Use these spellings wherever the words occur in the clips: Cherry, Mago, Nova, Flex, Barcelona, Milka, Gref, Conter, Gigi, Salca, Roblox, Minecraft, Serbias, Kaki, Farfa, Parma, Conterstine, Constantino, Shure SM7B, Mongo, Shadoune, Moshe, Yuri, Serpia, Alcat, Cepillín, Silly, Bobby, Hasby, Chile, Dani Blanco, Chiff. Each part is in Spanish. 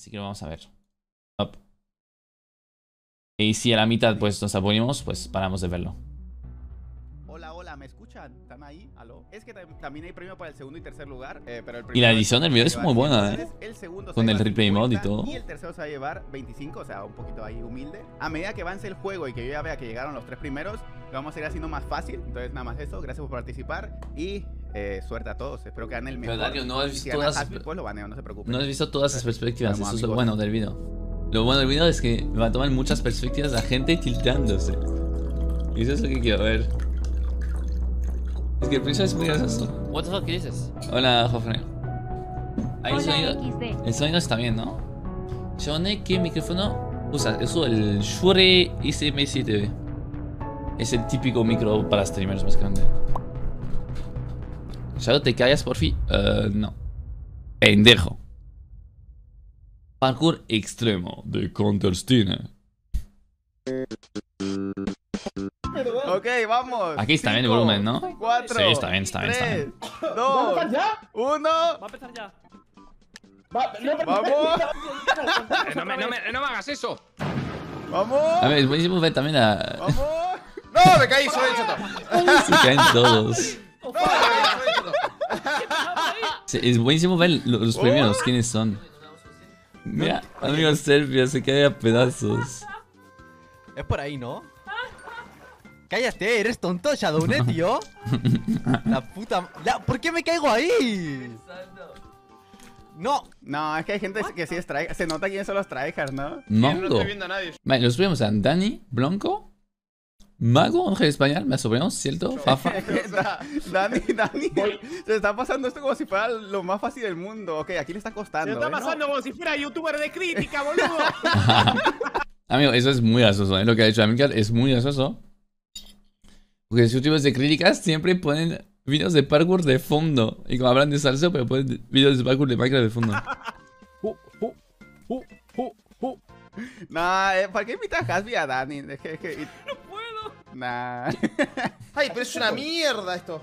Así que lo vamos a ver. Up. Y si a la mitad pues nos apoyamos, pues paramos de verlo. Hola, hola, ¿me escuchan? ¿Están ahí? ¿Aló? Es que también hay premio para el segundo y tercer lugar, pero el primero... Y la edición del video es muy buena, ¿eh? El segundo con el replay mod y todo. Y el tercero se va a llevar 25, o sea, un poquito ahí humilde. A medida que avance el juego y que yo ya vea que llegaron los tres primeros, lo vamos a ir haciendo más fácil. Entonces, nada más eso. Gracias por participar y... suerte a todos, espero que hagan el mejor. Pero, no has visto todas Hasby, pues lo baneo, no se preocupen. No has visto todas las perspectivas, eso es lo bueno del video. Lo bueno del video es que va a tomar muchas perspectivas la gente tiltándose. Y eso es lo que quiero ver. Es que el principio es muy gracioso. What the fuck, ¿qué dices? Hola, Jofre. Ahí el sonido está bien, ¿no? Shadoune, ¿qué micrófono usas? Uso el Shure SM7B. Es el típico micro para streamers más grande. Shadoune, ¿te callas por fin? No. Pendejo. Parkour extremo de Conterstine. Ok, vamos. Aquí está bien el volumen, ¿no? 4, sí, está bien, está bien, está bien. 3, 2, 1. Va a empezar ya. ¡Vamos! No me hagas eso. ¡Vamos! A ver, es buenísimo ver también a... ¡Vamos! ¡No, me caí! ¡Soy el chato! Se caen todos. Es buenísimo ver los primeros, quiénes son. Mira, amigo Serpia, se cae a pedazos. Es por ahí, ¿no? Cállate, eres tonto, Shadoune, tío. La puta... ¿Por qué me caigo ahí? No. No, es que hay gente que sí es tryhard. Se nota quiénes son los tryhards, ¿no? Mongo. No estoy viendo a nadie. Vale, los vemos a Dani Blanco. Mago, un jefe español, me asombramos, ¿cierto? Farfa. Dani, se está pasando esto como si fuera lo más fácil del mundo. Ok, aquí le está costando. Se está pasando como si fuera youtuber de crítica, boludo. Amigo, eso es muy gracioso, ¿eh? Lo que ha dicho Miguel es muy gracioso. Porque los youtubers de críticas siempre ponen videos de parkour de fondo. Y como hablan de salseo, pero ponen videos de parkour de Minecraft de fondo. No, ¿para qué invitas a Hasby a Dani? Nah. Ay, pero es una mierda esto.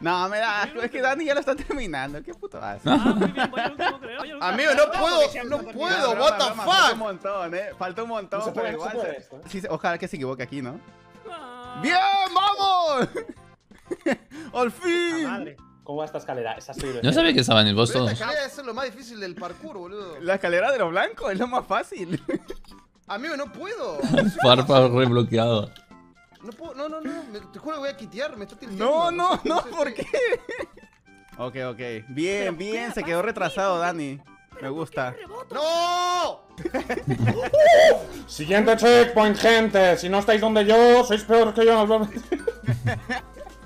No, me da asco, es que Dani ya lo está terminando. ¿Qué puto hace? Amigo, no puedo, what the fuck. Falta un montón, falta un montón, no, pero igual sí, ojalá que se equivoque aquí, ¿no? ¡Bien, vamos! ¡Al fin! ¿Cómo va esta escalera? Esa sirve. No sabía que estaba en el boss todos. La escalera es lo más difícil del parkour, boludo. La escalera de los blancos es lo más fácil. Amigo, no puedo. Farfa rebloqueado. No puedo, te juro que voy a quitear, me está tilteando. ¿Por qué? Ok. Bien, bien, se quedó retrasado, Dani. Me gusta. ¡No! Siguiente checkpoint, gente. Si no estáis donde yo, sois peor que yo.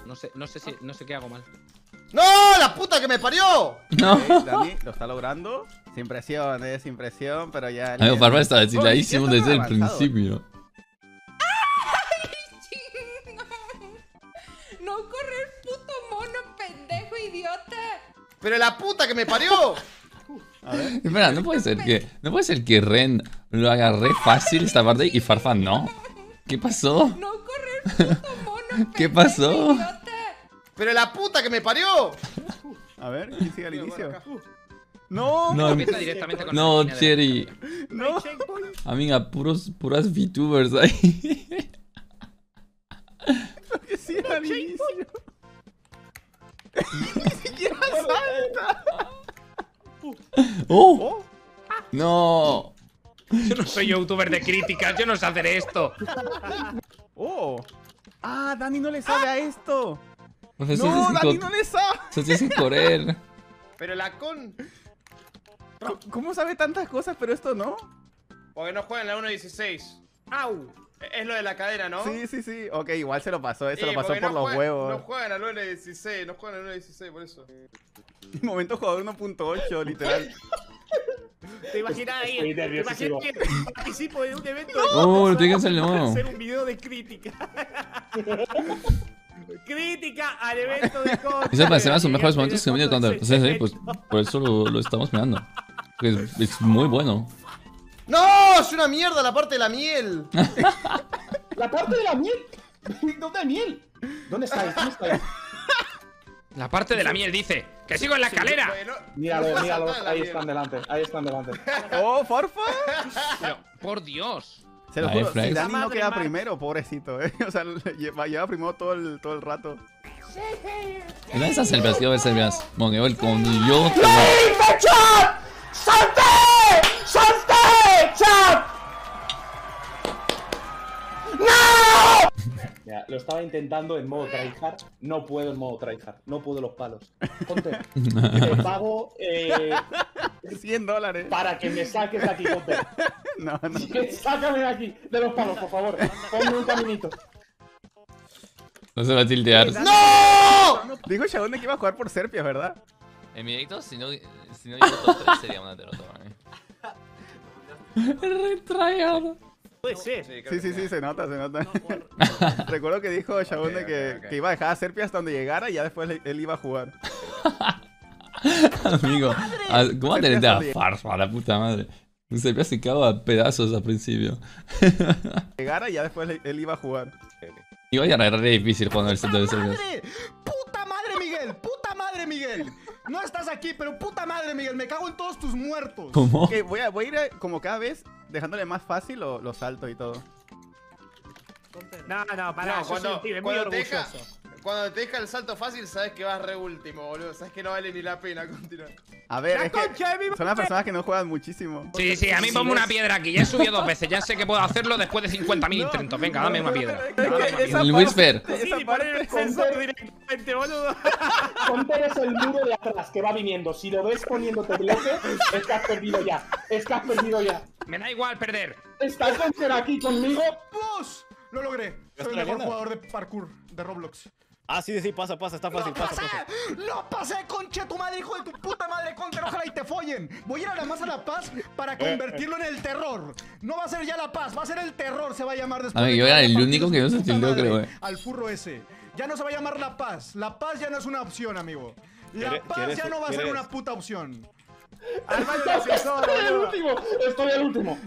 No sé qué hago mal. ¡No! ¡La puta que me parió! No. Okay, Dani lo está logrando. Sin presión, sin presión, pero ya. Amigo, Farfa está desiladísimo desde el principio. No corre el puto mono, pendejo, idiota. ¡Pero la puta que me parió! A ver. Espera, no puede ser que Ren lo haga re fácil esta parte y Farfa no. ¿Qué pasó? No corre el puto mono, pendejo, ¿qué pasó? Idiota. ¡Pero la puta que me parió! A ver, ¿quién sigue al inicio? No, no, Cherry. No. Amiga, puras VTubers ahí. Lo que sigue al inicio. Ni siquiera salta. ¡Oh! ¡No! Yo no soy youtuber de críticas, yo no sé hacer esto. ¡Oh! ¡Ah, Dani no le sabe a esto! No, Dani no le sabe. Se hace sin correr. Pero la con... ¿Cómo sabe tantas cosas, pero esto no? Porque no juega en la 1.16. ¡Au! Es lo de la cadena, ¿no? Sí. Ok, igual se lo pasó, eso lo pasó por los huevos. No juegan a la 1.16, por eso. Momento jugador 1.8, literal. Te imaginas ahí, te imaginas que participo de un evento de... ¡Oh, lo tengo que hacer de nuevo! Hacer un video de crítica. Crítica al evento de Conter. Eso parecerá los mejores momentos que me dio Conter. Sí, pues por eso lo estamos mirando. Es muy bueno. ¡No! ¡Es una mierda la parte de la miel! ¿La parte de la miel? ¿Dónde hay miel? ¿Dónde está? La parte de la miel, dice. ¡Que sigo en la escalera! Míralo, míralo. Ahí están delante. Ahí están delante. ¡Oh, Farfa! Pero, por Dios. Se lo juro, si Dani no queda primero, pobrecito, ¿eh? O sea, lleva primero todo el rato. Gracias al vestido de Serbias. Mongo, el con yo. ¡Salte! ¡Salte! ¡Chap! ¡No! Ya, lo estaba intentando en modo tryhard. No puedo en modo tryhard. No puedo los palos. Conter, te pago $100 para que me saques de aquí, Conter. No, no. Sácame de aquí, de los palos, por favor. Ponme un caminito. No se va a tildear. ¡No! Dijo Shadoune que iba a jugar por Serpia, ¿verdad? En mi directo, si no llevo top 3 sería una derrota para mí. Retrayado. Puede ser. Sí, se nota. No, recuerdo que dijo Shadoune que iba a dejar a Serpia hasta donde llegara y ya después él iba a jugar. Amigo, ¿cómo va a tener a Farfa, la puta madre? Serpia se cagó a pedazos al principio. Llegara y ya después él iba a jugar. Iba a llegar re difícil cuando el set de Serpia. ¡Puta madre, Miguel! ¡Puta madre, Miguel! No estás aquí, pero puta madre, Miguel, me cago en todos tus muertos. ¿Cómo? Okay, voy a ir como cada vez dejándole más fácil los saltos y todo. No, para. No, cuando te deja el salto fácil, sabes que vas re último, boludo. Sabes que no vale ni la pena continuar. A ver, es que son las personas que no juegan muchísimo. Sí, a mí ponme una piedra aquí. Ya he subido 2 veces, ya sé que puedo hacerlo después de 50.000 intentos. Venga, dame una piedra. El Whisper. Esa parte es el sensor directamente, boludo. Conter es el muro de atrás que va viniendo. Si lo ves poniéndote bloque, es que has perdido ya. Me da igual perder. Está Conter aquí conmigo. ¡Push! Lo logré. Soy el mejor jugador de parkour de Roblox. Ah, sí, pasa, está fácil, pasa. ¡Lo pasé, concha tu madre, hijo de tu puta madre, Conter! ¡Ojalá y te follen! Voy a ir a la más a La Paz para convertirlo en el terror. No va a ser ya La Paz, va a ser el terror, se va a llamar después. A ver, yo era el único que no se tildó, creo, al furro ese. Ya no se va a llamar La Paz. La Paz ya no es una opción, amigo. La Paz ya no va a ser una puta opción. ¡Estoy el último! ¡Estoy el último!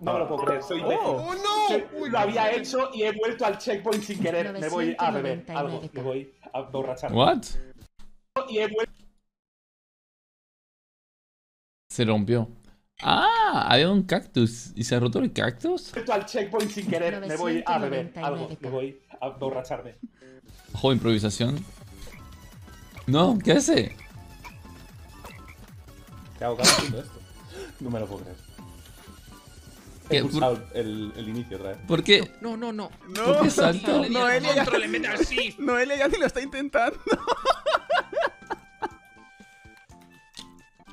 No me lo puedo creer, soy imbécil. ¡Oh, no! Lo había hecho y he vuelto al checkpoint sin querer. Me voy a beber algo, me voy a borrachar. ¿What? Y he vuelto. Se rompió. ¡Ah! Había un cactus. ¿Y se ha roto el cactus? He vuelto al checkpoint sin querer. Me voy a beber algo, me voy a borracharme. Ojo, improvisación. No, ¿qué hace? ¿Qué hago cada esto? No me lo puedo creer. He pulsado el inicio otra vez. ¿Por qué? No. ¿Por qué salto? Noelia ya ni lo está intentando.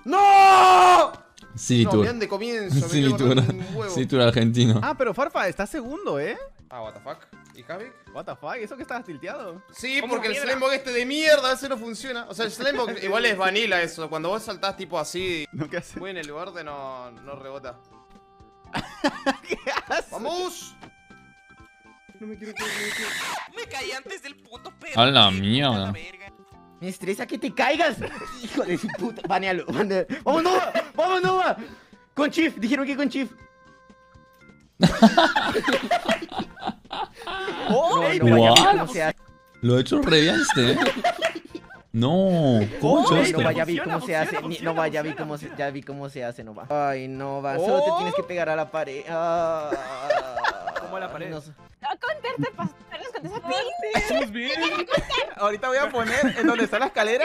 ¡No! Sí, tú. Bien de comienzo. Sí, tú eres argentino. Ah, pero Farfa está segundo, ¿eh? Ah, what the fuck. ¿Y Kavik? What the fuck, ¿eso que estabas tilteado? Sí, porque el Slimebook este de mierda, ese no funciona. O sea, el Slimebook igual es vanilla eso. Cuando vos saltás tipo así, muy en el borde no rebota. ¿Qué haces? ¡Vamos! No me quiero caer. Me caí antes del puto pedo. ¡A la mierda! Me estresa que te caigas. Hijo de su puta. Banealo. ¡Vamos, Nova! ¡Vamos, Nova! Con Chiff. Dijeron que con Chiff. ¡Oh! No, pero wow. Lo he hecho re bien este, ¿eh? No, coño, no vaya, vi cómo se hace. No vaya, vi cómo se hace, no va. Ay, no va, solo te tienes que pegar a la pared. ¿Cómo a la pared? No, Conter, te pasarlos con esa pinta. Ahorita voy a poner en donde está la escalera.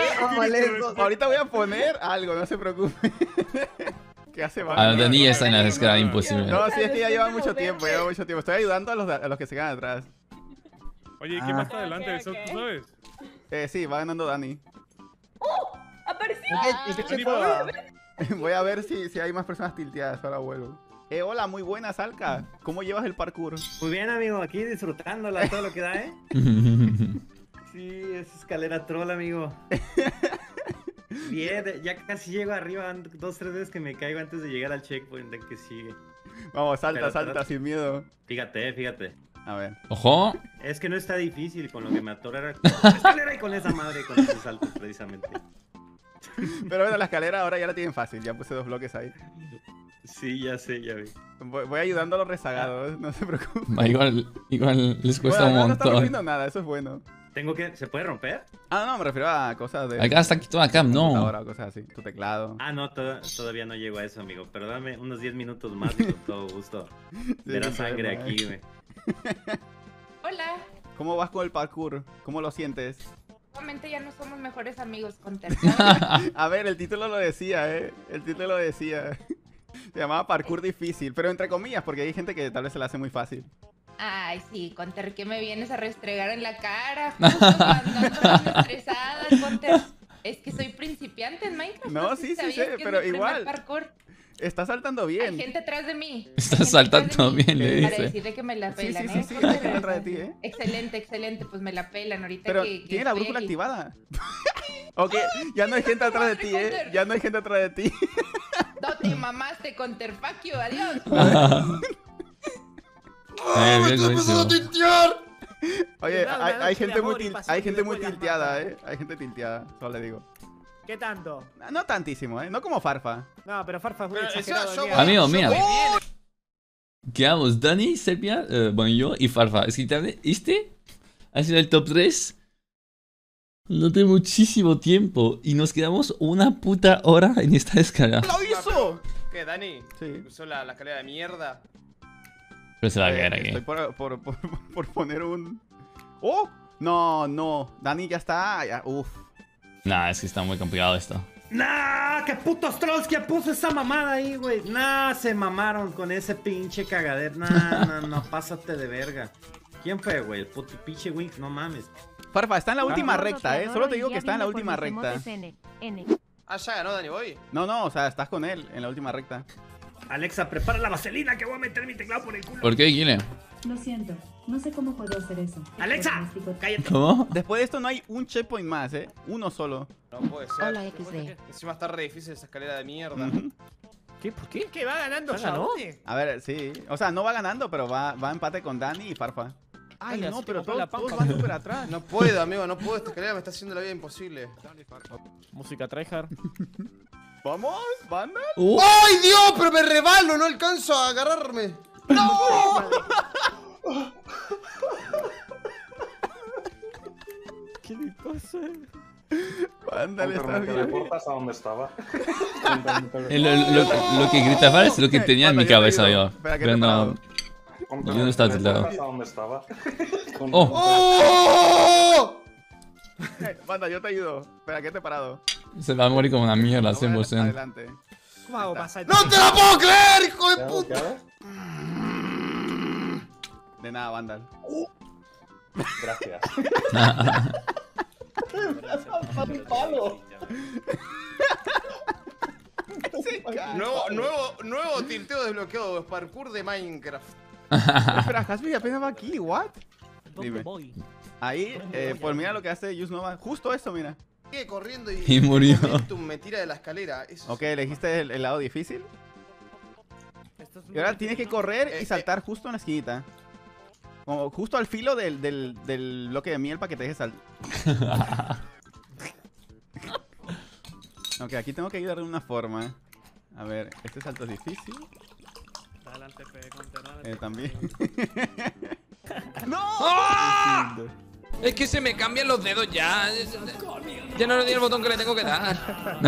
Ahorita voy a poner algo, no se preocupe. ¿Qué hace mal? A Dani está en la escalera, imposible. No, sí, es que ya lleva mucho tiempo. Estoy ayudando a los que se quedan atrás. Oye, ¿y quién más está adelante? ¿Eso tú sabes? Sí, va ganando Dani. ¡Oh! ¡Apareció! Voy a ver si hay más personas tilteadas. Ahora vuelvo. Hola, muy buena, Salca. ¿Cómo llevas el parkour? Muy bien, amigo. Aquí disfrutándola todo lo que da, ¿eh? Sí, es escalera troll, amigo. Bien, ya casi llego arriba. 2-3 veces que me caigo antes de llegar al checkpoint que sigue. Vamos, salta, sin miedo. Fíjate. A ver. ¡Ojo! Es que no está difícil con lo que me atorara. La escalera y con esa madre, con ese salto, precisamente. Pero bueno, la escalera ahora ya la tienen fácil. Ya puse 2 bloques ahí. Sí, ya vi. Voy ayudando a los rezagados, no se preocupen. Igual les cuesta un montón. No están viendo nada, eso es bueno. Tengo que... ¿Se puede romper? Ah, no, me refiero a cosas de... Acá está aquí toda la cam, no. Cosas así, tu teclado. Ah, no, todavía no llego a eso, amigo. Pero dame unos 10 minutos más y con todo gusto. Verás sangre aquí, güey. Hola. ¿Cómo vas con el parkour? ¿Cómo lo sientes? Obviamente ya no somos mejores amigos, Conter. A ver, el título lo decía, ¿eh? El título lo decía. Se llamaba parkour difícil, pero entre comillas, porque hay gente que tal vez se la hace muy fácil. Ay, sí, Conter, ¿qué me vienes a restregar en la cara? Justo cuando estoy estresada, Conter. Es que soy principiante en Minecraft. No, sí, sí sé, pero igual. Está saltando bien. Hay gente atrás de mí. Está saltando bien, le dice. Para decirle que me la pelan, ¿eh? Sí, hay gente atrás de ti, ¿eh? Excelente, excelente, pues me la pelan ahorita. Pero tiene la brújula activada. Ok, ya no hay gente atrás de ti, ¿eh? Ya no hay gente atrás de ti. No te mamaste, Conter, Paquio, adiós. ¡Oh, me estoy empezando a tintear! Oye, hay gente muy tilteada, ¿eh? Hay gente tilteada, solo le digo. ¿Qué tanto? No tantísimo, ¿eh? No como Farfa. No, pero Farfa fue exagerado. Amigo, mira. Quedamos Dani, Serpia, bueno, yo y Farfa. Es que este ha sido el top 3. No tengo muchísimo tiempo y nos quedamos una puta hora en esta escala. ¡Lo hizo! ¿Qué, Dani? Sí. Usó la escalera de mierda. Pero se va a caer aquí. Estoy por poner un... ¡Oh! No, no. Dani ya está... Ya, uf. Nah, es que está muy complicado esto. Nah, qué putos trolls que puso esa mamada ahí, güey. Nah, se mamaron con ese pinche cagadero. Nah, no, pásate de verga. ¿Quién fue, güey? El puto pinche Wink, no mames. Farfa, está en la última recta, ¿eh? Solo te digo que está en la última recta. Ah, ya ganó Dani, voy. No, no, o sea, estás con él en la última recta. Alexa, prepara la vaselina que voy a meter mi teclado por el culo. ¿Por qué, Guile? Lo siento, no sé cómo puedo hacer eso. ¡Alexa! ¡Cállate! ¿Cómo? Después de esto no hay un checkpoint más, ¿eh? Uno solo. No puede ser. Hola, XD. Encima está re difícil esa escalera de mierda. ¿Qué? ¿Por qué? ¿Qué va ganando ya, no? A ver, sí. O sea, no va ganando, pero va a empate con Dani y Farfa. Ay, no, pero todos van súper atrás. No puedo, amigo, no puedo. Esta escalera me está haciendo la vida imposible. Música tryhard. ¿Vamos, banda? ¡Ay, Dios! Pero me rebalo, no alcanzo a agarrarme. ¡No! ¿Qué le pasa? Banda, le está bien. ¿Me teleportas a donde estaba? Lo que gritaba es lo que tenía en mi cabeza yo. Pero no... Yo no estaba tiltado. ¡Oh! Banda, yo te ayudo. Espera, que te he parado. Se va a morir como una mierda, 100%. Adelante. ¿Cómo hago pasar? ¡No te la puedo creer, hijo de puta! De nada, Vandal. Gracias. Nuevo tilteo desbloqueado, parkour de Minecraft. Espera, Hasby apenas va aquí, ¿what? Dime. Ahí, pues mira lo que hace Just Nova. Justo eso, mira. Sigue corriendo y murió. Me tira de la escalera. Eso ok, elegiste el lado difícil. Y ahora tienes que correr y saltar justo en la esquinita. Como justo al filo del bloque de miel para que te dejes saltar. Ok, aquí tengo que ayudar de una forma. A ver, este salto es difícil. Adelante, también. ¡No! ¡Ah! Es que se me cambian los dedos ya. Ya no le di el botón que le tengo que dar.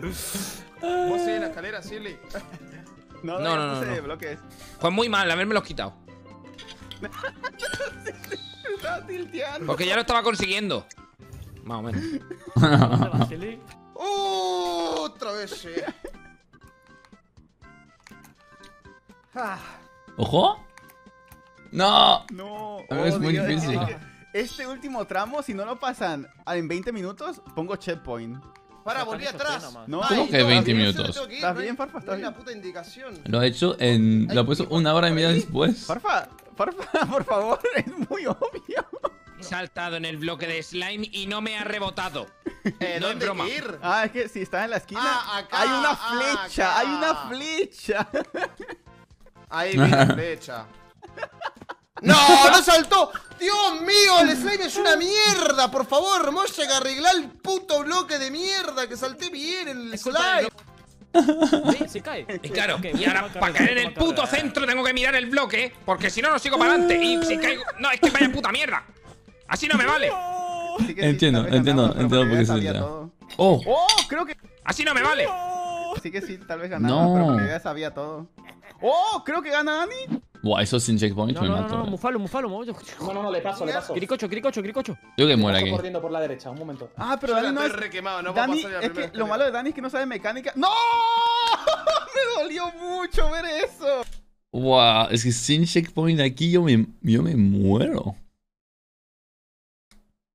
¿Vos sigues la escalera, Silly? No. Bloques. Fue muy mal, haberme los quitado. Estaba tilteando. Porque ya lo estaba consiguiendo. Más o menos. Otra vez. ¡Ojo! ¡No! No. Es muy difícil. Este último tramo, si no lo pasan en 20 minutos, pongo checkpoint. Para, volví atrás. No, ¿cómo que 20 minutos? ¿Estás bien, Farfa? ¿Estás bien? Lo he hecho en... Lo he puesto una hora y media después. Farfa, por favor, es muy obvio. He saltado en el bloque de slime y no me ha rebotado. No es broma. Ah, es que si estás en la esquina, hay una flecha, hay una flecha. Ahí viene la flecha. ¡No! ¡No saltó! ¡Dios mío! ¡El slime es una mierda! ¡Por favor, Moshe, que arreglar el puto bloque de mierda! ¡Que salté bien el slime! Sí, se cae. Y claro, y ahora para caer en el puto centro tengo que mirar el bloque, porque si no, no sigo para adelante. Y si caigo... ¡No, es que vaya puta mierda! ¡Así no me vale! Sí que entiendo, sí, entiendo por qué se tira. ¡Oh! ¡Oh! Creo que... ¡Así no me vale! Sí que sí, tal vez ganaba, no. Pero ya sabía todo. ¡Oh! Creo que gana Dani. Buah, eso sin checkpoint me mato. No, mufalo. No, le paso. Quiricocho. Yo que muera aquí. Corriendo por la derecha, un momento. Ah, pero Dani no es... Dani, es que lo malo de Dani es que no sabe mecánica. ¡No! Me dolió mucho ver eso. Buah, es que sin checkpoint aquí yo me muero.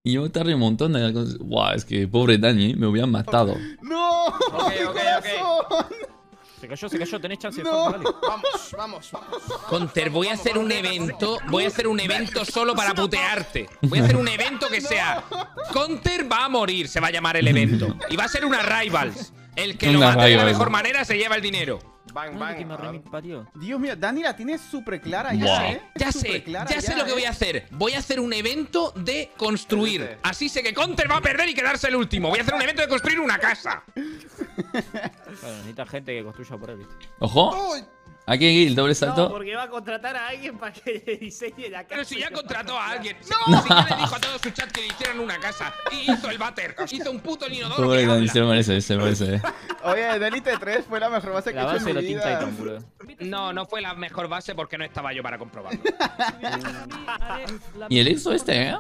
Y yo tardé un montón de cosas. Buah, es que pobre Dani, me hubieran matado. ¡No! ¡Ok! Se cayó, tenéis chance de formular. Vamos. Conter, voy a hacer un evento solo para putearte. Voy a hacer un evento que sea Conter va a morir, se va a llamar el evento. Y va a ser una Rivals. El que lo mate de la mejor manera se lleva el dinero. Dios mío, Dani la tiene súper clara. Ya sé lo que voy a hacer. Voy a hacer un evento de construir. Así sé que Conter va a perder y quedarse el último. Voy a hacer un evento de construir una casa. Bueno, necesita gente que construya por él, ¿viste? ¡Ojo! Aquí, el doble salto. No, porque va a contratar a alguien para que le diseñe la casa. Pero si ya contrató a alguien. ¡No! Si ya le dijo a todo su chat que le hicieran una casa. Y hizo el váter. Hizo un puto inodoro. Pobre Dani, se lo merece. Oye, Delite 3 fue la mejor base que he hecho en mi vida. No, no fue la mejor base porque no estaba yo para comprobarlo. Y el exo este, ¿eh?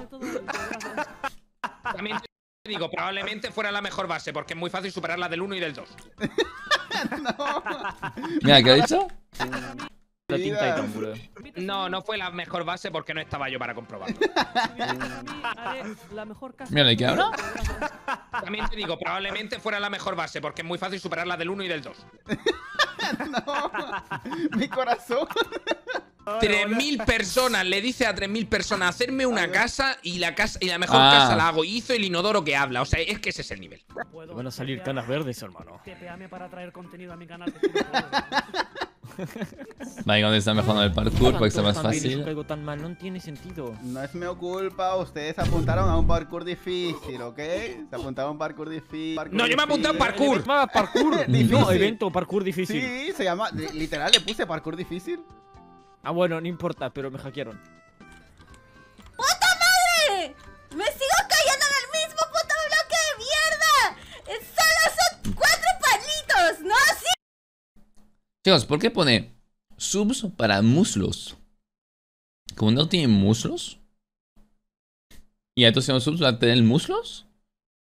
También digo, probablemente fuera la mejor base porque es muy fácil superar la del 1 y del 2. No. Mira, ¿qué ha dicho? No, no fue la mejor base porque no estaba yo para comprobarlo. Mira, ¿qué habla? También te digo, probablemente fuera la mejor base porque es muy fácil superar la del 1 y del 2. No, mi corazón. 3.000 personas, le dice a 3.000 personas hacerme una casa y la mejor casa la hago. Hizo el inodoro que habla, o sea, es que ese es el nivel. Te van a salir canas verdes, hermano. TPAme para traer contenido a mi canal. Venga, ¿dónde está mejorando el parkour para que sea más fácil? No tiene sentido. No es mi culpa, ustedes se apuntaron a un parkour difícil, ¿ok? Se apuntaron a un parkour difícil. No, yo me apunté a un parkour. No, evento parkour difícil. Sí, se llama, literal le puse parkour difícil. Ah, bueno, no importa, pero me hackearon. ¡Puta madre! ¡Me sigo cayendo en el mismo puto bloque de mierda! ¡Solo son 4 palitos! ¡No así! Chicos, ¿por qué pone subs para muslos? ¿Como no tienen muslos? ¿Y a todos los subs van a tener muslos?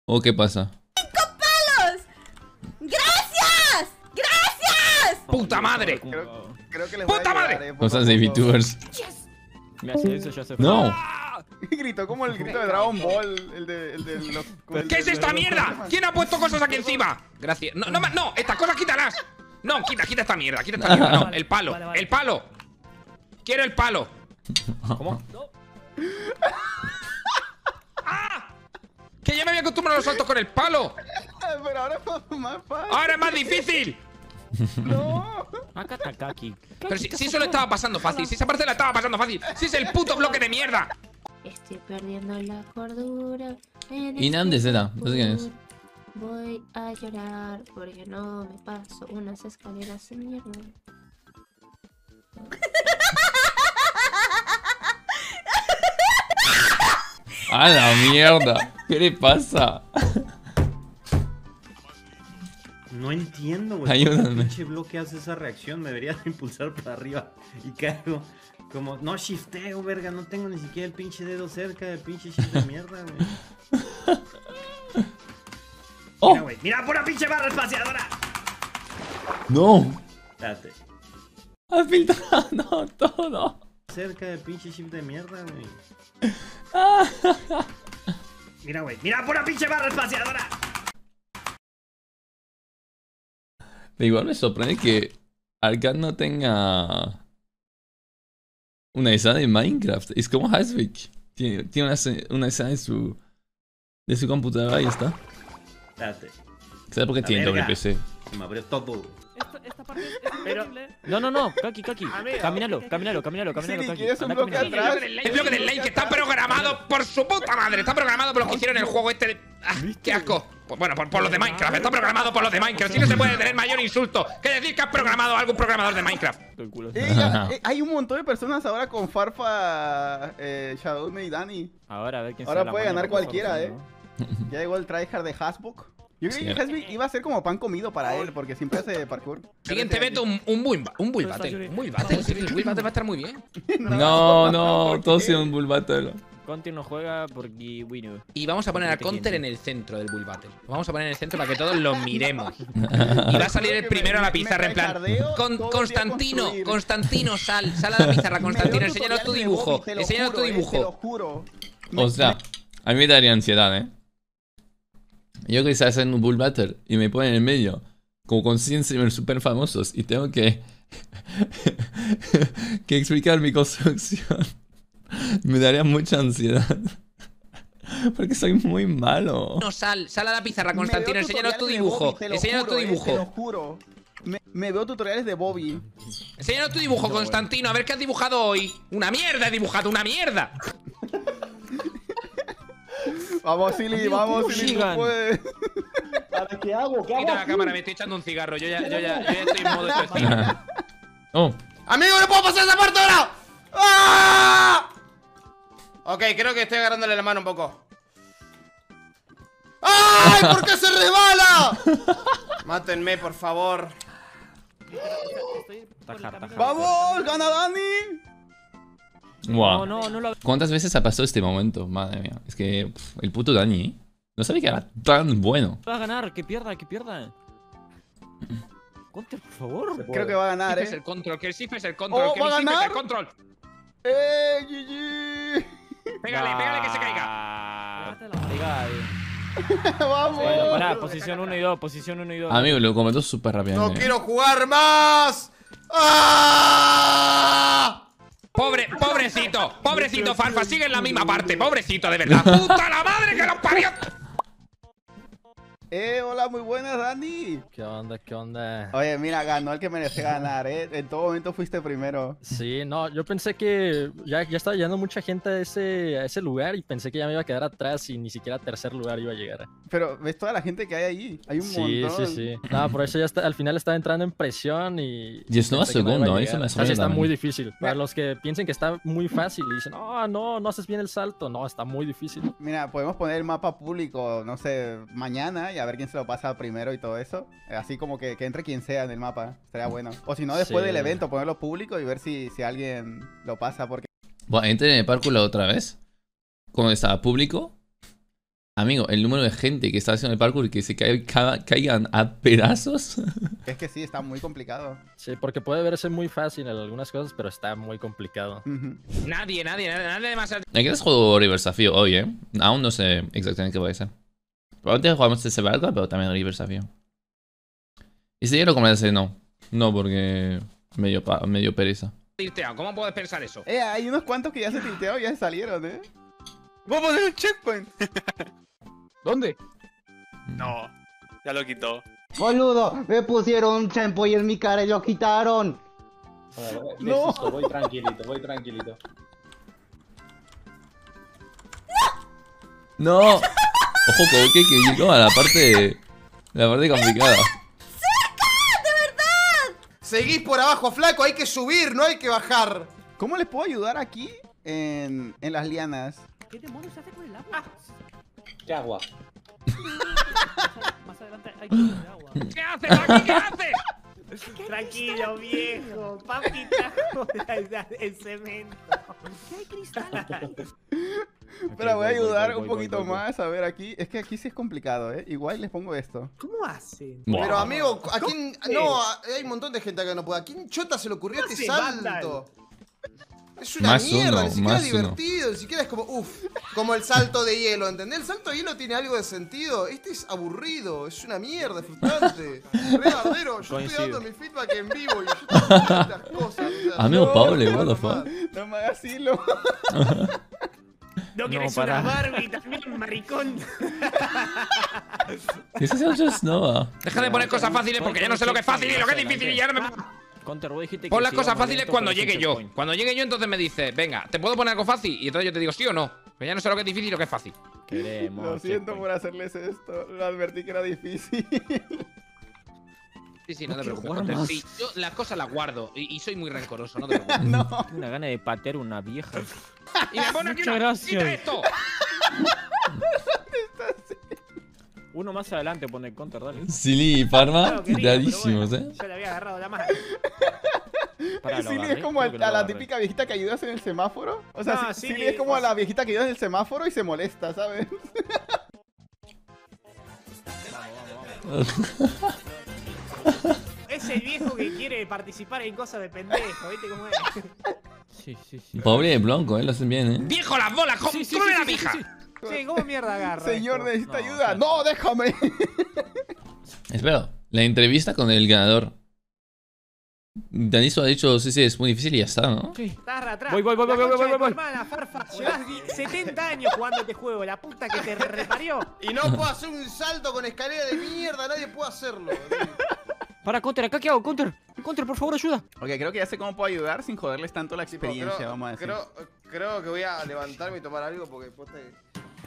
¿O qué pasa? ¡5 palos! ¡Gracias! ¡Gracias! ¡Puta madre! Creo que les voy a ayudar, cosas de VTubers. Yes. Me hace eso, ya se fue. ¡No! Gritó como el grito de Dragon Ball. El de los... ¿Qué es esta mierda? ¿Quién ha puesto cosas aquí encima? Gracias. No, estas cosas quítalas. No, quita esta mierda, No, el palo, el palo. Quiero el palo. ¿Cómo? No. ¡Ah! Que ya me había acostumbrado a los saltos con el palo. Pero ahora es más fácil. ¡Ahora es más difícil! No. Pero si eso lo estaba pasando fácil, si esa parte la estaba pasando fácil, si es el puto bloque de mierda. Estoy perdiendo la cordura. Inandes era, no sé quién es. Voy a llorar porque no me paso unas escaleras de mierda. A la mierda, ¿qué le pasa? No entiendo, güey. Ayúdame. ¿Qué bloque hace esa reacción? Me debería de impulsar para arriba y caigo. Como, no shifteo, verga. No tengo ni siquiera el pinche dedo cerca del pinche shift de mierda, güey. Oh. Mira, güey. Mira, pura pinche barra espaciadora. No. Espérate. Has filtrado todo. Cerca del pinche shift de mierda, güey. Mira, güey. Mira, pura pinche barra espaciadora. Igual me sorprende que Alcat no tenga una escena de Minecraft. Es como Hasby. Tiene una escena de su computadora y ya está. Espérate. ¿Sabes por qué tiene doble PC? Se me abrió todo. Esta parte es increíble. No, Kaki. Camínalo, Kaki. Es un bloque atrás. El bloque del like está programado por su puta madre. Está programado por los que hicieron el juego este. ¡Qué asco! Bueno, por los de Minecraft. Está programado por los de Minecraft. Si no se puede tener mayor insulto que decir que has programado a algún programador de Minecraft. Hay un montón de personas ahora con Farfa, Shadoune y Dani. Ahora a ver quién ahora puede ganar cualquiera, ¿no? Ya llegó el tryhard de Hasby. Yo creí que Hasby iba a ser como pan comido para él, porque siempre hace parkour. Siguiente veto, un bull battle. Sí, el bull battle va a estar muy bien. No, todo sea un bull battle. Conter no juega porque Winu. Y vamos a poner a Conter en el centro del bull battle. Lo vamos a poner en el centro para que todos lo miremos. Y va a salir el primero a la pizarra en plan: Constantino, sal a la pizarra, Constantino, enséñanos tu dibujo. Enséñanos tu dibujo. Te lo juro. O sea, a mí me daría ansiedad, Yo quizás hacer un bull battle y me ponen en el medio, como con 100 streamers super famosos, y tengo que que explicar mi construcción. Me daría mucha ansiedad. Porque soy muy malo. No, sal a la pizarra, Constantino, enséñanos tu dibujo. Enséñanos tu dibujo. Te lo juro. Me veo tutoriales de Bobby. Enséñanos tu dibujo, Constantino, a ver qué has dibujado hoy. Una mierda, he dibujado una mierda. Vamos, Silly, vamos, Silly, no puedes. A ver, ¿qué hago? Quita la cámara, me estoy echando un cigarro. Yo ya estoy en modo de ¡Amigo, no puedo pasar esa puerta ahora! ¡Ah! Ok, creo que estoy agarrándole la mano un poco. ¡Ay! ¿Por qué se resbala? Mátenme, por favor. ¡Vamos! ¡Gana Dani! Wow. No, ¿cuántas veces ha pasado este momento? Madre mía, es que el puto Dani no sabía que era tan bueno. Va a ganar, que pierda. Conter, por favor. Creo que va a ganar, Chiff es el control, que el Chiff es el control, que el Chiff es el control. GG. Pégale, que se caiga. Vamos. Bueno, pará, posición 1 y 2. Amigo, lo comentó súper rápidamente. No quiero jugar más. ¡Ah! Pobrecito Farfa, sigue en la misma parte, pobrecito, de verdad. ¡Puta la madre que los parió! Hola, muy buenas, Dani. ¿Qué onda? Oye, mira, ganó el que merece ganar, en todo momento fuiste primero. Sí, no, yo pensé que ya estaba llegando mucha gente a ese lugar y pensé que ya me iba a quedar atrás y ni siquiera a tercer lugar iba a llegar. Pero ves toda la gente que hay allí, hay un montón. Sí. No, por eso ya está, al final estaba entrando en presión y... Y es no segundo, eso no es segundo. Está muy difícil. Para los que piensen que está muy fácil y dicen, no haces bien el salto. No, está muy difícil. Mira, podemos poner el mapa público, no sé, mañana y a ver quién se lo pasa primero y todo eso. Así como que entre quien sea en el mapa. Sería bueno. O si no, después del evento, ponerlo público y ver si alguien lo pasa. Porque... Bueno, entré en el parkour la otra vez. Cuando estaba público. Amigo, el número de gente que está haciendo el parkour y que se caigan a pedazos. Es que sí, está muy complicado. Sí, porque puede verse muy fácil en algunas cosas, pero está muy complicado. Nadie más. Aquí les juego River Desafío hoy, Aún no sé exactamente qué voy a hacer. Probablemente jugamos ese barco, pero también River Desafío. Y si yo lo comencé, no, porque medio pereza. Tilteado, ¿cómo puedes pensar eso? Hay unos cuantos que ya se tiltearon y ya se salieron, ¡Voy a poner un checkpoint! ¿Dónde? No, ya lo quitó. ¡Boludo! Me pusieron un checkpoint en mi cara y lo quitaron. No. Insisto, voy tranquilito. ¡No! Ojo, que llegó a la parte complicada. ¡Cerca! ¡De verdad! Seguís por abajo, flaco. Hay que subir, no hay que bajar. ¿Cómo les puedo ayudar aquí en las lianas? ¿Qué demonios hace con el agua? ¿Qué agua? Más adelante hay que ir de agua. ¿Qué hace, Kaki? ¿Qué hace? Tranquilo, viejo. Papi trajo el cemento. ¿Qué hay cristales? Pero voy a ayudar un poquito más. A ver, aquí. Es que aquí sí es complicado, Igual les pongo esto. ¿Cómo hacen? Pero, amigo, ¿a quién? No, hay un montón de gente acá no puede. ¿A quién chota se le ocurrió este salto? Es una mierda, ni siquiera es divertido, ni siquiera es como, como el salto de hielo, ¿entendés? El salto de hielo tiene algo de sentido, este es aburrido, es una mierda, es frustrante. Barbero, yo estoy dando mi feedback en vivo y yo estoy dando las cosas. Amigo Pablo, what the fuck. No me hagas hilo. No quieres una Barbie, también un maricón. ¿Qué es eso, Nova? Deja de poner cosas fáciles porque ya no sé lo que es fácil y lo que es difícil y ya no me... Conter, pon las cosas fáciles cuando llegue yo. Cuando llegue yo, entonces me dices, venga, ¿te puedo poner algo fácil? Y entonces yo te digo sí o no. Pero ya no sé lo que es difícil y lo que es fácil. Queremos. Lo siento por hacerles esto. Lo advertí que era difícil. Sí, sí, no te preocupes. Sí, yo las cosas las guardo y soy muy rencoroso, no te preocupes. No. Tengo una gana de patear una vieja. Y me pone aquí una... ¡Quita esto! Uno más adelante pone el counter, dale. Silly y Parma, tiradísimos, claro, bueno, ¿eh? Yo le había agarrado la mano. Silly es como a la típica viejita que ayudas en el semáforo. O sea, no, Silly es como a la viejita que ayudas en el semáforo y se molesta, ¿sabes? Vamos. Es el viejo que quiere participar en cosas de pendejo, ¿viste cómo es? Sí, sí, sí. Pobre de Blanco, lo hacen bien, ¿eh? ¡Viejo, las bolas! ¡Come la pija! Sí, ¿cómo mierda agarra? Señor, necesita ayuda. ¡No, déjame! Espero, la entrevista con el ganador. Daniso ha dicho, sí, sí, es muy difícil y ya está, ¿no? Sí. Estás atrás. Voy. Hermana, Farfa, llevas 70 años jugando este juego, la puta que te reparió. Y no puedo hacer un salto con escalera de mierda, nadie puede hacerlo. Para, Conter, ¿acá qué hago? Conter, por favor, ayuda. Ok, creo que ya sé cómo puedo ayudar sin joderles tanto la experiencia, no, vamos a decir. Creo que voy a levantarme y tomar algo porque después te...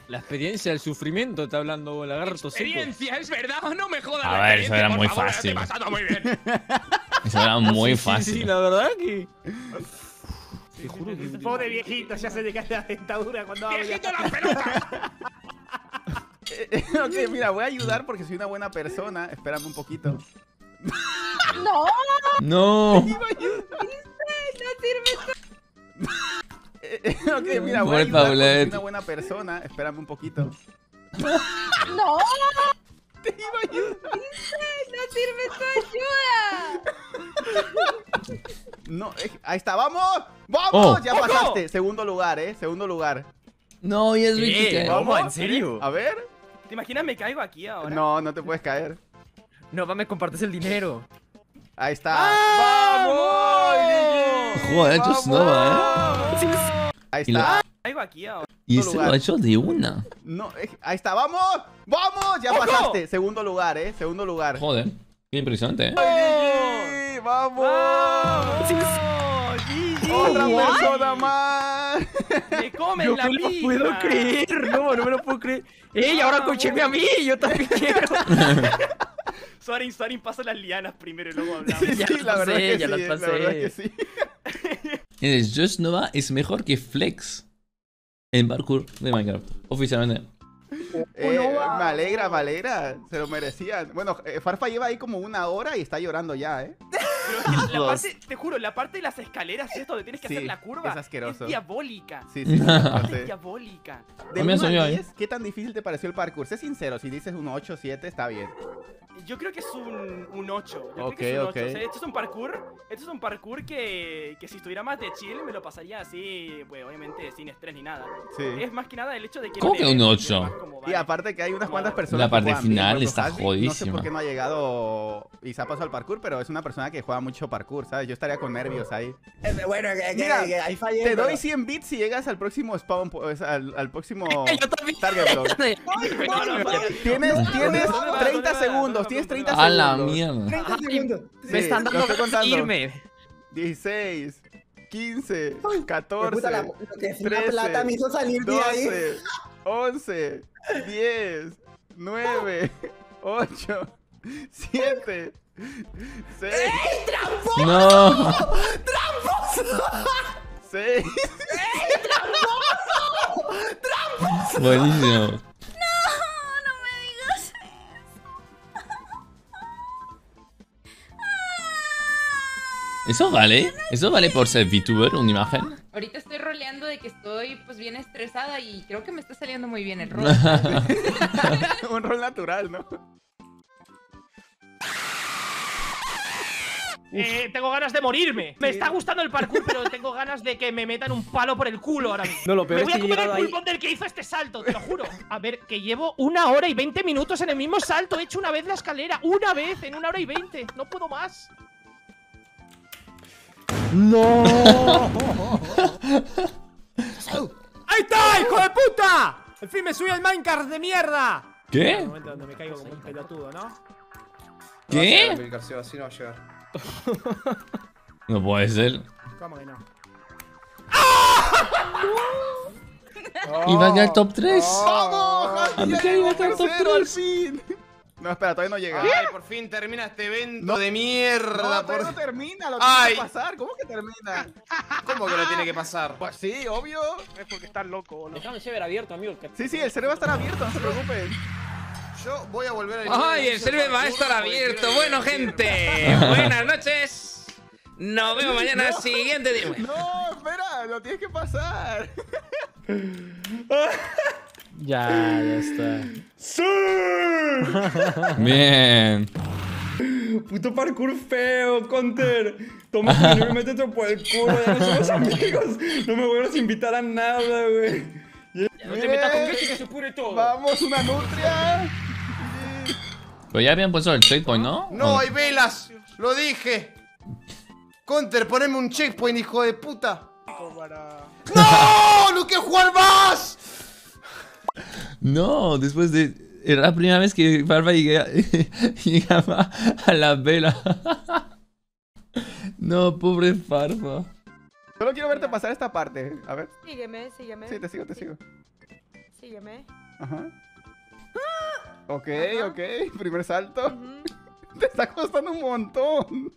La experiencia del sufrimiento está hablando el lagarto seco. Experiencia, ¿es verdad? No me jodas. A ver, eso era muy fácil. Te he pasado muy bien. Eso era muy fácil. Sí, la verdad que... Te juro que... Pobre viejito, ya se le cae la dentadura cuando habla. ¡Viejito la pelota! Ok, mira, voy a ayudar porque soy una buena persona. Espérame un poquito. ¡No! ¡No! ¡No sirve! Ok, mira, voy a ayudar porque soy una buena persona. Espérame un poquito. ¡No! ¡Te iba a ayudar! ¡No sirve tu ayuda! No, ahí está, ¡vamos! ¡Vamos! Oh. Ya pasaste. Segundo lugar, segundo lugar. No, y es mítica. ¿Vamos? ¿En serio? A ver. ¿Te imaginas me caigo aquí ahora? No, no te puedes caer. No, me compartes el dinero. Ahí está. ¡Vamos! Joder, esto es Nova, ¿eh? Ahí está. Caigo aquí ahora. Y este lo ha hecho de una. No, ahí está. ¡Vamos! ¡Vamos! Ya pasaste. Segundo lugar, ¿eh? Segundo lugar. Joder, qué impresionante, ¿eh? ¡Sí! ¡Vamos! ¡Otra persona más! ¡Me comen la pija! ¡No me lo puedo creer! No me lo puedo creer. ¡Ey, ahora cocheme a mí! ¡Yo también quiero! Suarin, pasa las lianas primero y luego hablamos. Sí, ya la verdad que sí, la verdad que sí. El Just Nova es mejor que Flex en parkour de Minecraft, oficialmente. Me alegra, se lo merecían. Bueno, Farfa lleva ahí como una hora y está llorando ya, ¿eh? Pero la parte, te juro, la parte de las escaleras y esto donde tienes que hacer la curva es diabólica. Sí. Es diabólica. De 1 a 10, ¿qué tan difícil te pareció el parkour? Sé sincero, si dices un 8 o 7 está bien. Yo creo que es un 8. Yo creo que es un 8. O sea, esto es un parkour que si estuviera más de chill me lo pasaría así, pues obviamente sin estrés ni nada. Sí. Es más que nada el hecho de que... ¿Cómo que un 8? Y aparte que hay unas cuantas personas... La parte final está jodidísima. No sé por qué no ha llegado y se ha pasado al parkour, pero es una persona que juega mucho parkour, ¿sabes? Yo estaría con nervios ahí. Bueno, mira, ahí fallé. Te doy 100 bits si llegas al próximo spawn, al próximo target block. Tienes 30 segundos. Tienes 30 segundos. A la mierda. 30 segundos. Me están dando por irme. 16, 15, 14, 13, plata me hizo salir 12, 11, 10, 9, 8, 7, 6. ¡Ey, tramposo! ¡No! ¡Tramposo! 6. ¡Ey, tramposo! ¡Tramposo! Buenísimo. ¿Eso vale por ser VTuber, una imagen? Ahorita estoy roleando de que estoy pues bien estresada y creo que me está saliendo muy bien el rol. Un rol natural, ¿no? Tengo ganas de morirme. Me está gustando el parkour, pero tengo ganas de que me metan un palo por el culo ahora mismo. No, lo peor me voy a comer el pulmón del que hizo este salto, te lo juro. A ver, que llevo 1 hora y 20 minutos en el mismo salto. He hecho una vez la escalera, una vez, en 1 hora y 20. No puedo más. ¡No! ¡Ahí está, hijo de puta! ¡Al fin me subí al minecart de mierda! ¿Qué? En el momento donde me caigo como un pelotudo, ¿no? ¿Qué? Así no va a llegar. No puede ser. ¿Cómo que no? Iba ya al top 3. ¡Vamos! ¡Iba ya al top 3! No, espera, todavía no llega. Ay, por fin termina este evento de mierda. No, no termina, lo tiene que pasar. ¿Cómo que termina? ¿Cómo que lo tiene que pasar? Pues sí, obvio. Es porque estás loco, ¿no? Déjame llevar abierto, amigo. Sí, sí, el server va a estar abierto, no se preocupen. Yo voy a volver al... ¡Ay, el server va a estar abierto! Bueno, gente, buenas noches. Nos vemos mañana siguiente día. No, espera, lo tienes que pasar. Ya, ya está. ¡Sí! Bien. Puto parkour feo, Conter. Toma tu dinero y métetelo por el culo. Ya no somos amigos. No me vuelvas a invitar a nada, güey. No te metas con Kaki que se pure todo. Vamos, una nutria. Pero ya habían puesto el checkpoint, ¿no? No, hay velas. Lo dije. Conter, poneme un checkpoint, hijo de puta. ¡No! ¡No quiero jugar más! No, después de... Era la primera vez que Farfa llegaba a la vela. No, pobre Farfa. Solo quiero verte pasar esta parte. A ver. Sígueme, sígueme. Sí, te sigo, te sigo. Sígueme. Ajá. Ok, ajá, ok. Primer salto. Uh-huh. Te está costando un montón.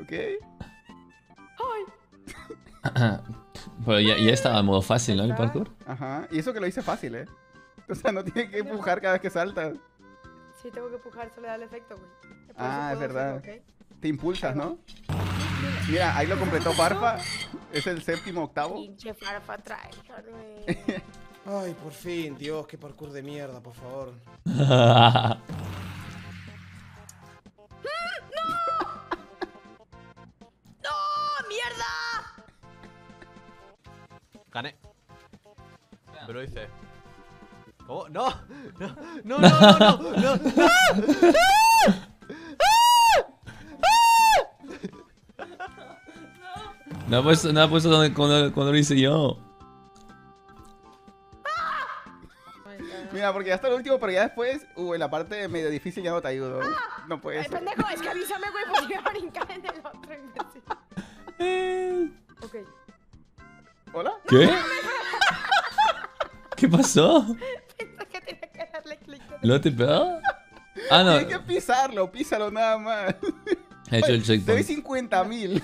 Ok. Ay. Pero ya estaba en modo fácil, ¿no? El parkour. Ajá. Y eso que lo hice fácil, ¿eh? O sea, no tiene que empujar cada vez que saltas. Sí, tengo que empujar, solo le da el efecto, güey. Ah, es verdad. Hacerlo, ¿okay? Te impulsas, ¿no? Mira, ahí lo completó Farfa. Es el séptimo, octavo. Pinche Farfa, trae. Ay, por fin, Dios, qué parkour de mierda, por favor. Gané. Pero lo hice. ¿Cómo? ¡No! ¡No! ¡No, no, no, no! ¡No! ¡No! No ha puesto, no ha puesto donde, cuando lo hice yo. Mira, porque ya está el último, pero ya después, en la parte medio difícil ya no te ayudo. No puedes. Pendejo, es que avísame, güey, porque voy a brincar en el otro imbécil. Ok. ¿Hola? ¿Qué? ¿Qué pasó? Pensé que tenía que darle clic. ¿Lo te pegó? Ah, no. Tienes que pisarlo, písalo nada más. He hecho el checkpoint. Te doy 50.000.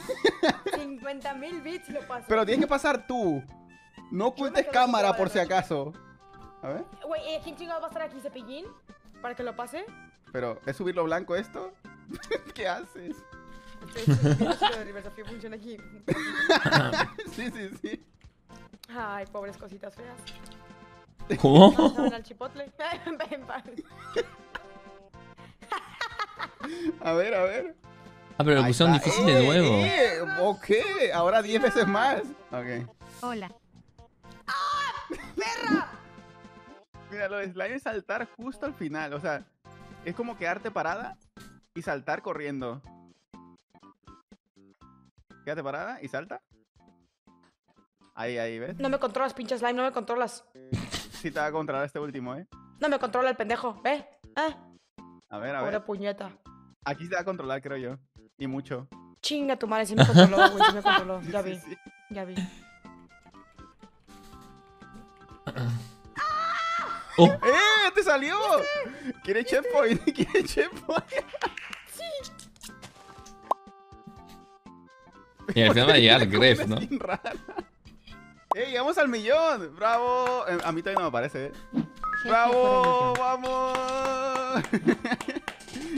50.000 bits lo paso. Pero tienes que pasar tú. No ocultes cámara por si acaso. A ver. Güey, ¿quién chingado va a estar aquí, Cepillín? Para que lo pase. Pero, ¿es subirlo blanco esto? ¿Qué haces? Funciona aquí. Sí, sí, sí. Ay, pobres cositas feas. ¿Cómo? Pasaban al chipotle. A ver, a ver. Ah, pero lo pusieron difícil de nuevo. Ok, ahora 10 veces más. Ok. Hola. ¡Ah! ¡Perra! Mira, lo de slime es saltar justo al final. O sea, es como quedarte parada y saltar corriendo. Quédate parada y salta. Ahí, ahí, ¿ves? No me controlas, pinche slime, no me controlas. Sí te va a controlar este último, ¿eh? No me controla el pendejo, ¿ves? A ver, a ver. Pobre puñeta. Aquí te va a controlar, creo yo. Y mucho. Chinga tu madre, sí me controló, güey, sí me controló. Ya vi, sí, sí, ya vi. Oh. ¡Eh! ¡Te salió! ¿Quieres checkpoint? ¿Quieres checkpoint? Y al final va a llegar Gref, ¿no? ¡Ey, llegamos al millón! ¡Bravo! A mí todavía no me aparece, ¿eh? ¡Bravo! ¡Vamos!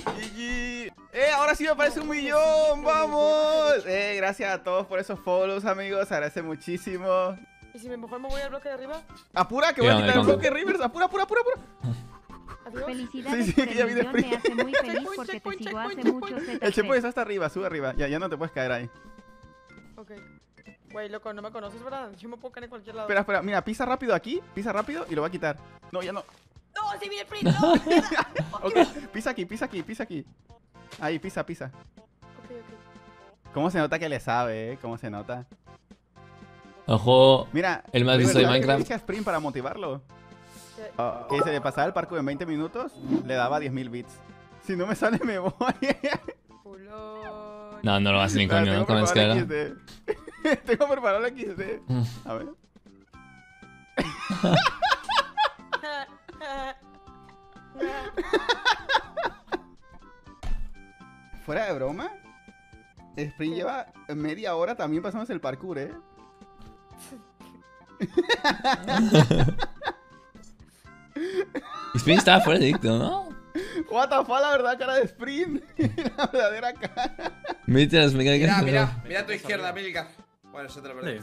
¡GG! ¡Ahora sí me aparece un millón! ¡Vamos! Gracias a todos por esos follows, amigos. Agradece muchísimo. ¿Y si mejor me voy al bloque de arriba? ¡Apura, que voy a quitar el bloque de Rivers! ¡Apura, apura, apura, apura! Felicidades, sí, sí, que ya vi de me hace muy feliz porque te sigo hace mucho. El chepo está hasta arriba, sube arriba. Ya, ya no te puedes caer ahí. Ok. Güey, loco, no me conoces, ¿verdad? Yo me puedo caer en cualquier lado. Espera, espera, mira, pisa rápido aquí, pisa rápido y lo va a quitar. No, ya no. ¡No, se viene el print! ¡No! Okay. Pisa aquí, pisa aquí, pisa aquí. Ahí, pisa, pisa. Ok, ok. ¿Cómo se nota que le sabe, eh? ¿Cómo se nota? Ojo. Mira, el más visto de Minecraft. ¿Qué sprint para motivarlo? Que se le pasaba el parkour en 20 minutos, le daba 10.000 bits. Si no me sale, me voy. No, no lo vas a hacer ni coño, no con la escala. Tengo preparado la XD. A ver. Fuera de broma, Spring lleva media hora también pasándose el parkour, ¿eh? Spring estaba fuera de dicto, ¿no? What the fuck, la verdad cara de Spring. La verdadera cara. Mira tu izquierda, Milka. Bueno, yo te lo perdí.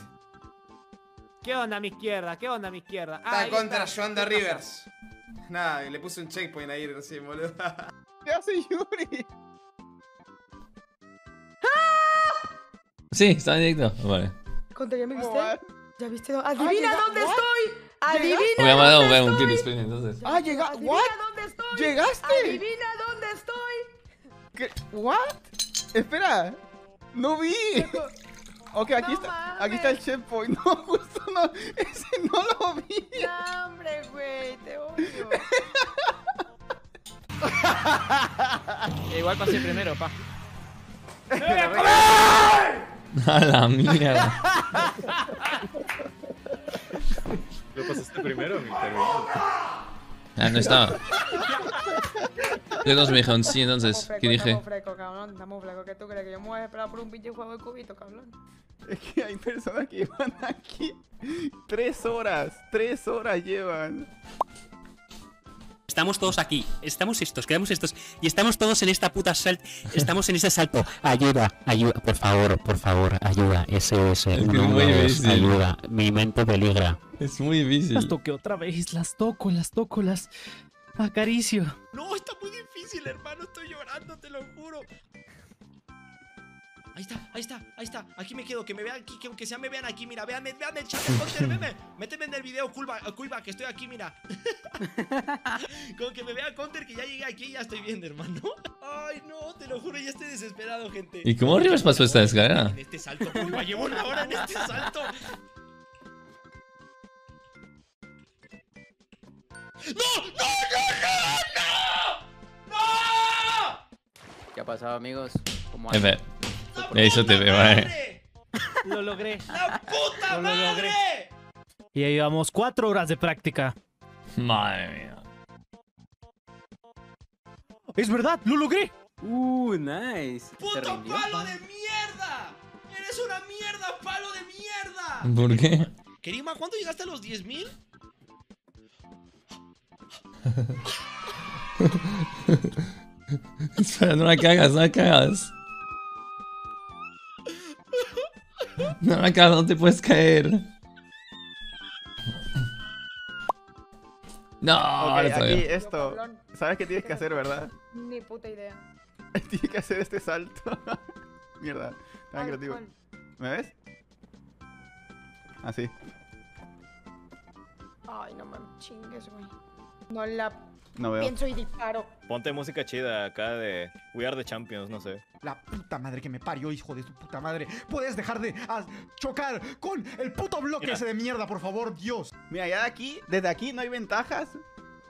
¿Qué onda mi izquierda? ¿Qué onda mi izquierda? Está contra Joanda Rivers. Nada, y le puse un checkpoint ahí recién, boludo. ¿Qué hace Yuri? Sí, está en directo. Vale. Conter, ¿ya me viste? ¿Ya viste? ¡Adivina dónde estoy! ¡Adivina dónde estoy! ¡Ah, llegaste! ¿Llegaste? ¡Adivina dónde estoy! ¿Qué? ¿What? Espera. ¡No vi! Ok, aquí está el checkpoint. No, justo no. Ese no lo vi. No, hombre, güey. Te odio. Igual pasé primero, pa. A la mierda. ¿Lo pasaste primero, mi intervino? Ah, no estaba. Yo dos me dijeron sí, entonces, ¿qué dije? Estamos frescos, cabrón, estamos frescos. ¿Qué tú crees? Que yo me voy a esperar por un pinche juego de cubito, cabrón. Es que hay personas que llevan aquí 3 horas llevan. Estamos todos aquí, estamos estos, quedamos estos y estamos todos en esta puta asalto. Estamos en ese asalto. Ayuda, ayuda, por favor, ayuda. SOS, es que no es ayuda. Mi mente peligra. Es muy difícil. Las toqué otra vez, las toco. Acaricio. No, está muy difícil, hermano, estoy llorando, te lo juro. Ahí está. Aquí me quedo, que me vean aquí, que aunque sea me vean aquí, mira, véanme el chat, Conter, veme. Méteme en el video, Culba, que estoy aquí, mira. Con que me vea Conter, que ya llegué aquí y ya estoy viendo, hermano. Ay, no, te lo juro, ya estoy desesperado, gente. ¿Y cómo Rivas pasó esta descarga? En este salto, Culba, llevo una hora en este salto. ¡No! ¿Qué ha pasado, amigos? ¿Cómo hay? Eso te veo, Lo logré. ¡La puta madre! Y ahí llevamos 4 horas de práctica. Madre mía. ¡Es verdad! ¡Lo logré! Nice. ¡Puto palo de mierda! ¡Eres una mierda, palo de mierda! ¿Por qué? Kerima, ¿cuándo llegaste a los 10.000? Espera, no la cagas. No, acá no te puedes caer. No, okay, aquí esto. ¿Sabes qué tienes que hacer, verdad? Ni puta idea. Tienes que hacer este salto. Mierda, tan creativo. ¿Me ves? Así. Ay, no mames, chingues, güey. No la pienso y disparo. Ponte música chida acá de We Are The Champions, no sé. La puta madre que me parió, hijo de su puta madre. ¿Puedes dejar de chocar con el puto bloque ese de mierda, por favor, Dios? Mira, ya de aquí, desde aquí no hay ventajas.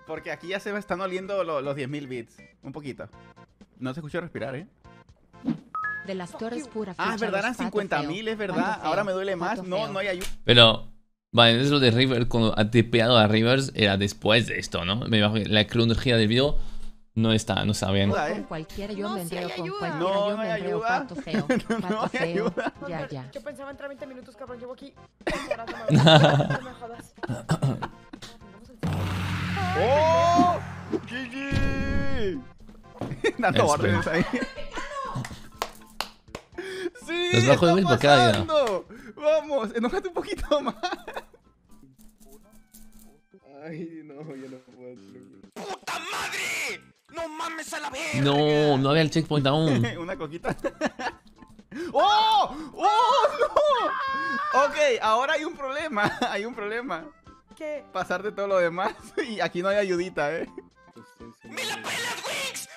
Porque aquí ya se están oliendo los 10.000 bits. Un poquito. No se escuchó respirar, ¿eh? De las torres pura. Ah, es verdad, eran 50.000, es verdad. Ahora me duele más. No, no hay ayuda. Pero... Vale, entonces lo de Rivers, cuando ha tepeado a Rivers, era después de esto, ¿no? Me imagino que la cronología del video no está bien. Con cualquiera yo me enreo, con cualquiera yo me enreo, pato feo. Pato feo, ya. Yo pensaba entrar 20 minutos, cabrón, llevo aquí. No me jodas. ¡Oh! ¡Gigi! Dando barreras ahí. ¡Sí! ¡Los bajos de Whisper cada día! ¡Vamos! ¡Enójate un poquito más! Ay, no, yo no puedo. ¡Puta madre! ¡No mames a la verga! No, no había el checkpoint aún. Una coquita. ¡Oh! ¡Oh, no! Ok, ahora hay un problema. Hay un problema. ¿Qué? Pasar de todo lo demás. Y aquí no hay ayudita, ¿eh? ¡Me la pelas, Wix!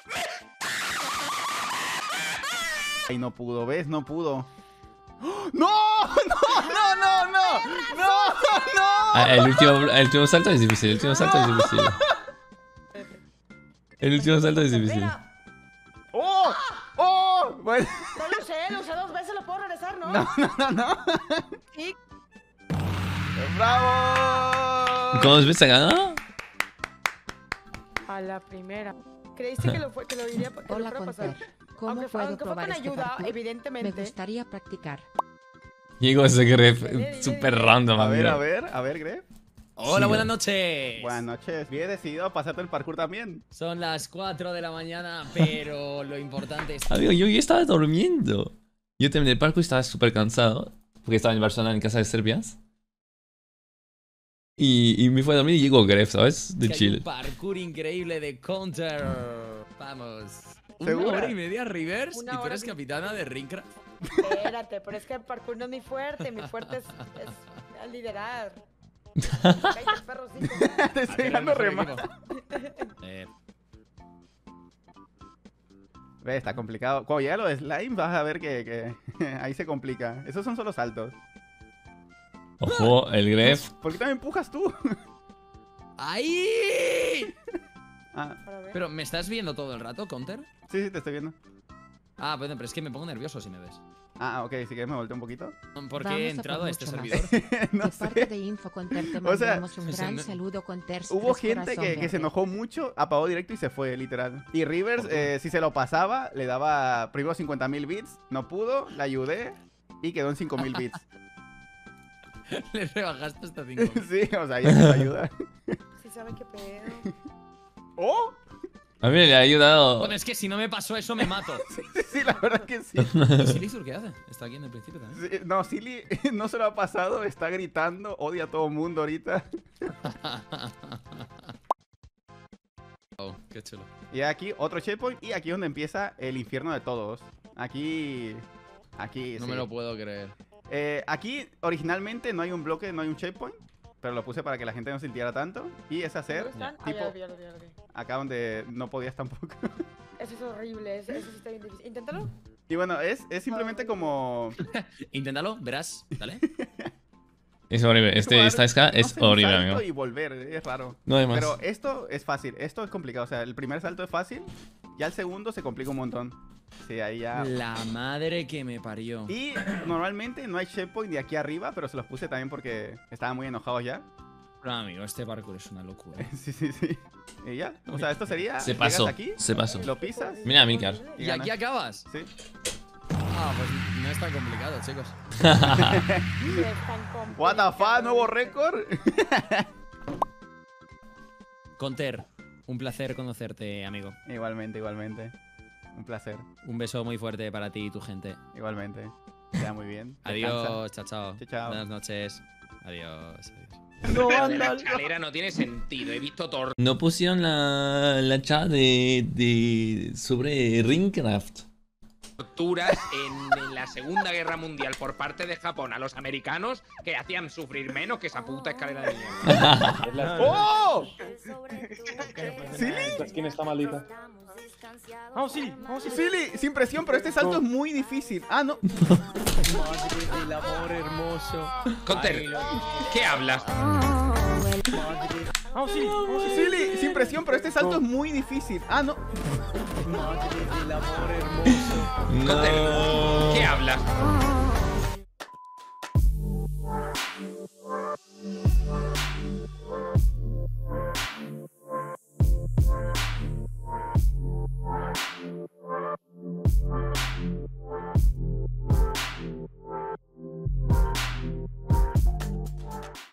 Ay, no pudo, ¿ves? No pudo. ¡No! El último salto es difícil, El último salto es difícil. ¡Oh! ¡Oh! no. Bueno. No lo sé dos veces, lo puedo regresar, ¿no? No. Sí. ¡Bravo! ¿Cuántas veces ganó? A la primera. ¿Creíste que lo diría? Que hola, Conter. ¿Cómo aunque, puedo aunque probar este ayuda, evidentemente. Me gustaría practicar. Llegó ese Gref, súper random. A ver, Gref. Hola, sí, buenas noches. Buenas noches. Bien decidido a pasarte el parkour también. Son las 4 de la mañana, pero lo importante es... Amigo, yo estaba durmiendo. Yo terminé el parkour y estaba súper cansado. Porque estaba en Barcelona, en casa de Serbias. Y me fue a dormir y llegó Gref, ¿sabes? De Chile. Un parkour increíble de Conter. Vamos. ¿Segura? Una hora y media reverse y tú eres capitana de Rincraft. Espérate, pero es que el parkour no es mi fuerte es liderar. Te estoy dando remando. Ve, está complicado. Cuando llega lo de slime vas a ver que ahí se complica. Esos son solo saltos. Ojo, el Gref. ¿Por qué también empujas tú? ¡Ahí! Ah. Pero, ¿me estás viendo todo el rato, Conter? Sí, te estoy viendo. Ah, perdón, pero es que me pongo nervioso si me ves. Ah, ok, si quieres me volteo un poquito. ¿Por qué he entrado a este servidor? No sé. Parte de Info, Conter, te mandamos un gran saludo, Conter. Hubo gente que se enojó mucho, apagó directo y se fue, literal. Y Rivers, si se lo pasaba, le daba primero 50.000 bits, no pudo, la ayudé y quedó en 5.000 bits. Le rebajaste hasta 5.000. Sí, o sea, ya te ayuda. Sí saben qué pedo. ¡Oh! A mí le ha ayudado. Bueno, es que si no me pasó eso, me mato. Sí, la verdad que sí. ¿Y Silly qué hace? Está aquí en el principio también. Sí, no, Silly no se lo ha pasado, está gritando, odia a todo el mundo ahorita. Oh, qué chulo. Y aquí otro checkpoint y aquí es donde empieza el infierno de todos. Aquí no sí. Me lo puedo creer. Aquí originalmente no hay un bloque, no hay un checkpoint. Pero lo puse para que la gente no sintiera tanto. Y es hacer tipo acá donde no podías tampoco. Eso es horrible, eso está bien difícil. Inténtalo. Y bueno, es simplemente como... Inténtalo, verás, dale. Es horrible, esta escala es horrible, amigo. Y volver, es raro. No hay más. Pero esto es fácil, esto es complicado. O sea, el primer salto es fácil. Ya el segundo se complica un montón. Sí, ahí ya... La madre que me parió. Y normalmente no hay checkpoint de aquí arriba, pero se los puse también porque estaban muy enojados ya. Pero amigo, este parkour es una locura. Sí. Y ya, o sea, esto sería... Se pasó, aquí, se pasó. Lo pisas. Mira a Miguel. Y aquí acabas. Sí. Ah, pues no es tan complicado, chicos. What the fuck, nuevo récord. Conter, un placer conocerte, amigo. Igualmente. Un placer. Un beso muy fuerte para ti y tu gente. Igualmente. Queda muy bien. Adiós, chao. Buenas noches. Adiós. No, la escalera no tiene sentido. He visto todo. No pusieron la chat de sobre Ringcraft. Torturas en la Segunda Guerra Mundial por parte de Japón a los americanos que hacían sufrir menos que esa puta escalera de mierda. ¡Oh! ¿Silly? La esquina está maldita. Vamos, Silly. Silly, sin presión, pero este salto es muy difícil. Ah, no. Madre del amor hermoso. Conter, ¿qué hablas? Vamos, Silly. Silly, sin presión, pero este salto es muy difícil. Ah, no. Madre del amor hermoso. Conter, ¿qué hablas?